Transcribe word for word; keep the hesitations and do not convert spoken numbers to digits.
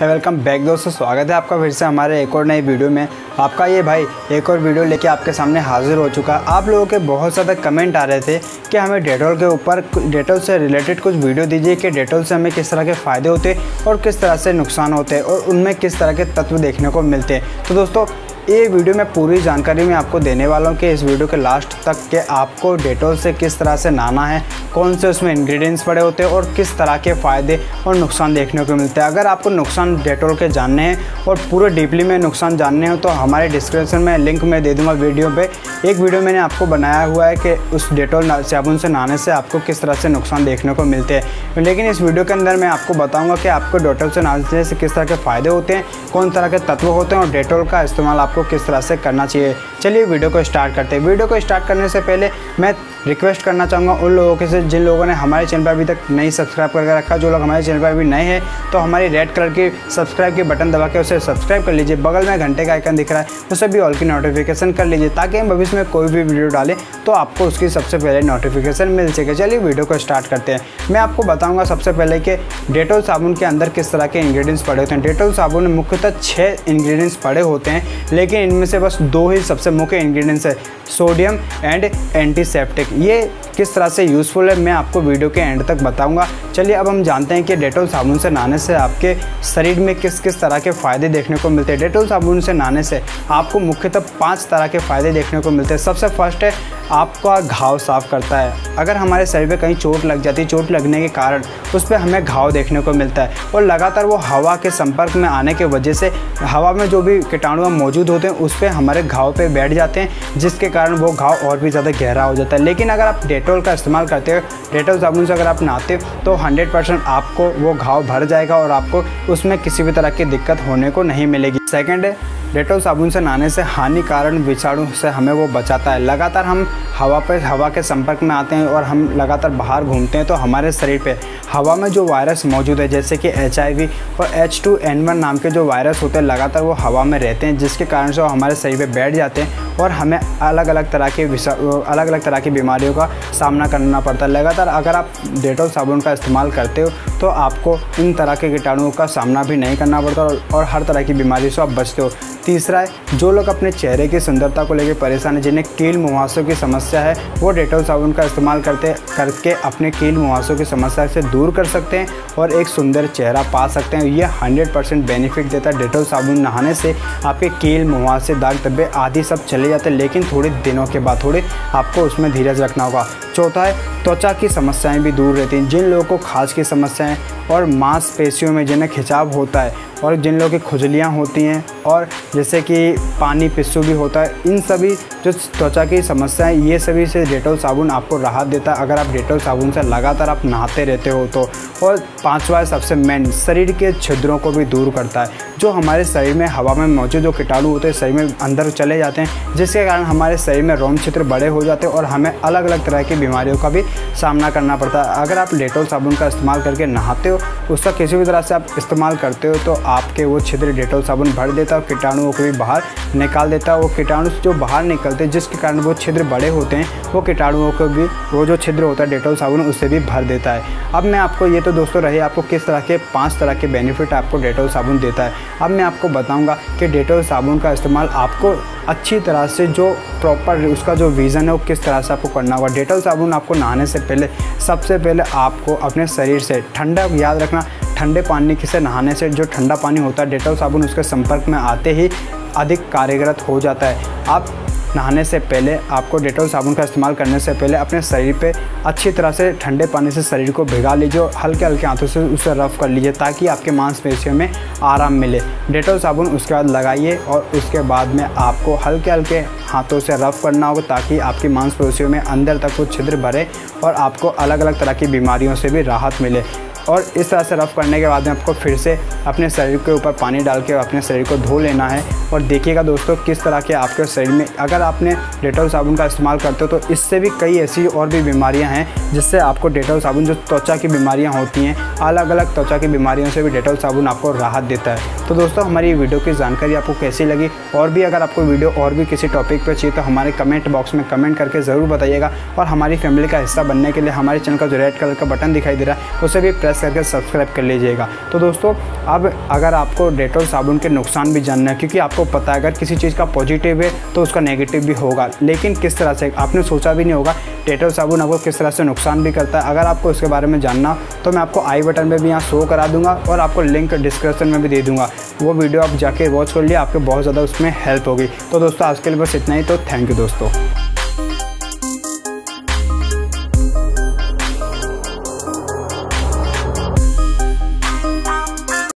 है welcome back दोस्तों, स्वागत है आपका फिर से हमारे एक और नई वीडियो में। आपका ये भाई एक और वीडियो लेके आपके सामने हाजिर हो चुका। आप लोगों के बहुत ज़्यादा कमेंट आ रहे थे कि हमें डेटॉल के ऊपर डेटॉल से रिलेटेड कुछ वीडियो दीजिए कि डेटॉल से हमें किस तरह के फ़ायदे होते हैं और किस तरह से नुकसान होते हैं और उनमें किस तरह के तत्व देखने को मिलते हैं। तो दोस्तों ये वीडियो में पूरी जानकारी मैं आपको देने वाला हूँ कि इस वीडियो के लास्ट तक के आपको डेटॉल से किस तरह से नहाना है, कौन से उसमें इंग्रेडिएंट्स पड़े होते हैं और किस तरह के फ़ायदे और नुकसान देखने को मिलते हैं। अगर आपको नुकसान डेटॉल के जानने हैं और पूरे डीपली में नुकसान जानने हो तो हमारे डिस्क्रिप्शन में लिंक मैं दे दूँगा वीडियो पे। एक वीडियो मैंने आपको बनाया हुआ है कि उस डेटॉल साबुन से नहाने से आपको किस तरह से नुकसान देखने को मिलते हैं, लेकिन इस वीडियो के अंदर मैं आपको बताऊँगा कि आपको डेटॉल से नहाने से किस तरह के फ़ायदे होते हैं, कौन तरह के तत्व होते हैं और डेटॉल का इस्तेमाल आपको किस तरह से करना चाहिए। चलिए वीडियो को स्टार्ट करते हैं। वीडियो को स्टार्ट करने से पहले मैं रिक्वेस्ट करना चाहूँगा उन लोगों के से जिन लोगों ने हमारे चैनल पर अभी तक नहीं सब्सक्राइब करके रखा। जो लोग हमारे चैनल पर अभी नए हैं तो हमारी रेड कलर की सब्सक्राइब के बटन दबा के उसे सब्सक्राइब कर लीजिए। बगल में घंटे का आइकन दिख रहा है उसे भी ऑल की नोटिफिकेशन कर लीजिए ताकि हम भविष्य में कोई भी वीडियो डालें तो आपको उसकी सबसे पहले नोटिफिकेशन मिल सके। चलिए वीडियो को स्टार्ट करते हैं। मैं आपको बताऊँगा सबसे पहले कि डेटॉल साबुन के अंदर किस तरह के इंग्रेडिएंट्स पड़े होते हैं। डेटॉल साबुन में मुख्यतः छः इंग्रेडिएंट्स पड़े होते हैं, लेकिन इनमें से बस दो ही सबसे मुख्य इंग्रेडिएंट्स है, सोडियम एंड एंटीसेप्टिक। ये किस तरह से यूज़फुल है मैं आपको वीडियो के एंड तक बताऊंगा। चलिए अब हम जानते हैं कि डेटॉल साबुन से नहाने से आपके शरीर में किस किस तरह के फ़ायदे देखने को मिलते हैं। डेटॉल साबुन से नहाने से आपको मुख्यतः पाँच तरह के फ़ायदे देखने को मिलते हैं। सबसे फर्स्ट है आपका घाव साफ़ करता है। अगर हमारे शरीर पे कहीं चोट लग जाती है, चोट लगने के कारण उस पर हमें घाव देखने को मिलता है और लगातार वो हवा के संपर्क में आने के वजह से हवा में जो भी कीटाणु मौजूद होते हैं उस पर हमारे घाव पे बैठ जाते हैं, जिसके कारण वो घाव और भी ज़्यादा गहरा हो जाता है। लेकिन अगर आप डेटॉल का इस्तेमाल करते हो, डेटॉल साबुन से अगर आप नहाते हो तो हंड्रेड परसेंट आपको वो घाव भर जाएगा और आपको उसमें किसी भी तरह की दिक्कत होने को नहीं मिलेगी। सेकेंड है डेटॉल साबुन से नहाने से हानिकारक विषाणु से हमें वो बचाता है। लगातार हम हवा पर हवा के संपर्क में आते हैं और हम लगातार बाहर घूमते हैं तो हमारे शरीर पे हवा में जो वायरस मौजूद है जैसे कि एच आई वी और एच टू एन वन नाम के जो वायरस होते हैं लगातार वो हवा में रहते हैं, जिसके कारण से वो हमारे शरीर पे बैठ जाते हैं और हमें अलग अलग तरह के अलग अलग तरह की बीमारियों का सामना करना पड़ता है। लगातार अगर आप डेटॉल साबुन का इस्तेमाल करते हो तो आपको इन तरह के कीटाणुओं का सामना भी नहीं करना पड़ता और हर तरह की बीमारी से आप बचते हो। तीसरा है जो लोग अपने चेहरे की सुंदरता को लेकर परेशान है, जिन्हें कील मुहासों की समस्या है, वो डेटॉल साबुन का इस्तेमाल करते करके अपने कील मुहासों की समस्या से दूर कर सकते हैं और एक सुंदर चेहरा पा सकते हैं। ये हंड्रेड परसेंट बेनिफिट देता है। डेटॉल साबुन नहाने से आपके कील मुहासे दाग धब्बे आदि सब चले जाते हैं, लेकिन थोड़े दिनों के बाद थोड़े आपको उसमें धीरज रखना होगा। चौथा है त्वचा की समस्याएं भी दूर रहती हैं। जिन लोगों को खाज की समस्याएं और मांसपेशियों में जिन्हें खिंचाव होता है और जिन लोगों की खुजलियाँ होती हैं और जैसे कि पानी पिस्सू भी होता है, इन सभी जो त्वचा की समस्याएं ये सभी से डेटॉल साबुन आपको राहत देता है अगर आप डेटॉल साबुन से लगातार आप नहाते रहते हो तो। और पाँचवा सबसे मेन शरीर के छिद्रों को भी दूर करता है। जो हमारे शरीर में हवा में मौजूद जो कीटाणु होते हैं शरीर में अंदर चले जाते हैं, जिसके कारण हमारे शरीर में रोम छिद्र बड़े हो जाते हैं और हमें अलग अलग तरह की बीमारियों का भी सामना करना पड़ता है। अगर आप डेटॉल साबुन का इस्तेमाल करके नहाते हो, उसका किसी भी तरह से आप इस्तेमाल करते हो तो आपके वो छिद्र डेटॉल साबुन भर देता है और कीटाणुओं को भी बाहर निकाल देता है। वो कीटाणु जो बाहर निकलते हैं जिसके कारण वो छिद्र बड़े होते हैं, वो कीटाणुओं को भी वो जो छिद्र होता है डेटॉल साबुन उससे भी भर देता है। अब मैं आपको ये तो दोस्तों रही आपको किस तरह के पाँच तरह के बेनिफिट आपको डेटॉल साबुन देता है। अब मैं आपको बताऊंगा कि डेटॉल साबुन का इस्तेमाल आपको अच्छी तरह से जो प्रॉपर उसका जो विज़न है वो किस तरह से आपको करना होगा। डेटॉल साबुन आपको नहाने से पहले सबसे पहले आपको अपने शरीर से ठंडा, याद रखना ठंडे पानी से नहाने से जो ठंडा पानी होता है डेटॉल साबुन उसके संपर्क में आते ही अधिक कार्यरत हो जाता है। आप नहाने से पहले आपको डेटॉल साबुन का इस्तेमाल करने से पहले अपने शरीर पे अच्छी तरह से ठंडे पानी से शरीर को भिगा लीजिए और हल्के हल्के हाथों से उसे रफ़ कर लीजिए ताकि आपके मांसपेशियों में आराम मिले। डेटॉल साबुन उसके बाद लगाइए और उसके बाद में आपको हल्के हल्के हाथों से रफ़ करना होगा ताकि आपकी मांसपेशियों में अंदर तक वो छिद्र भरे और आपको अलग अलग तरह की बीमारियों से भी राहत मिले। और इस तरह से रफ़ करने के बाद में आपको फिर से अपने शरीर के ऊपर पानी डाल के अपने शरीर को धो लेना है। और देखिएगा दोस्तों किस तरह के आपके शरीर में अगर आपने डेटॉल साबुन का इस्तेमाल करते हो तो इससे भी कई ऐसी और भी बीमारियां हैं जिससे आपको डेटॉल साबुन जो त्वचा की बीमारियां होती हैं अलग अलग त्वचा की बीमारियों से भी डेटॉल साबुन आपको राहत देता है। तो दोस्तों हमारी वीडियो की जानकारी आपको कैसी लगी, और भी अगर आपको वीडियो और भी किसी टॉपिक पर चाहिए तो हमारे कमेंट बॉक्स में कमेंट करके ज़रूर बताइएगा। और हमारी फैमिली का हिस्सा बनने के लिए हमारे चैनल का जो रेड कलर का बटन दिखाई दे रहा है उसे भी प्रेस प्रेस करके सब्सक्राइब कर लीजिएगा। तो दोस्तों अब अगर आपको डेटॉल साबुन के नुकसान भी जानना है, क्योंकि आपको पता है अगर किसी चीज़ का पॉजिटिव है तो उसका नेगेटिव भी होगा, लेकिन किस तरह से आपने सोचा भी नहीं होगा डेटॉल साबुन आपको किस तरह से नुकसान भी करता है। अगर आपको इसके बारे में जानना तो मैं आपको आई बटन पर भी यहाँ शो करा दूँगा और आपको लिंक डिस्क्रिप्शन में भी दे दूँगा, वो वीडियो आप जाके वॉच कर लिए, आपको बहुत ज़्यादा उसमें हेल्प होगी। तो दोस्तों आज के लिए बस इतना ही। तो थैंक यू दोस्तों।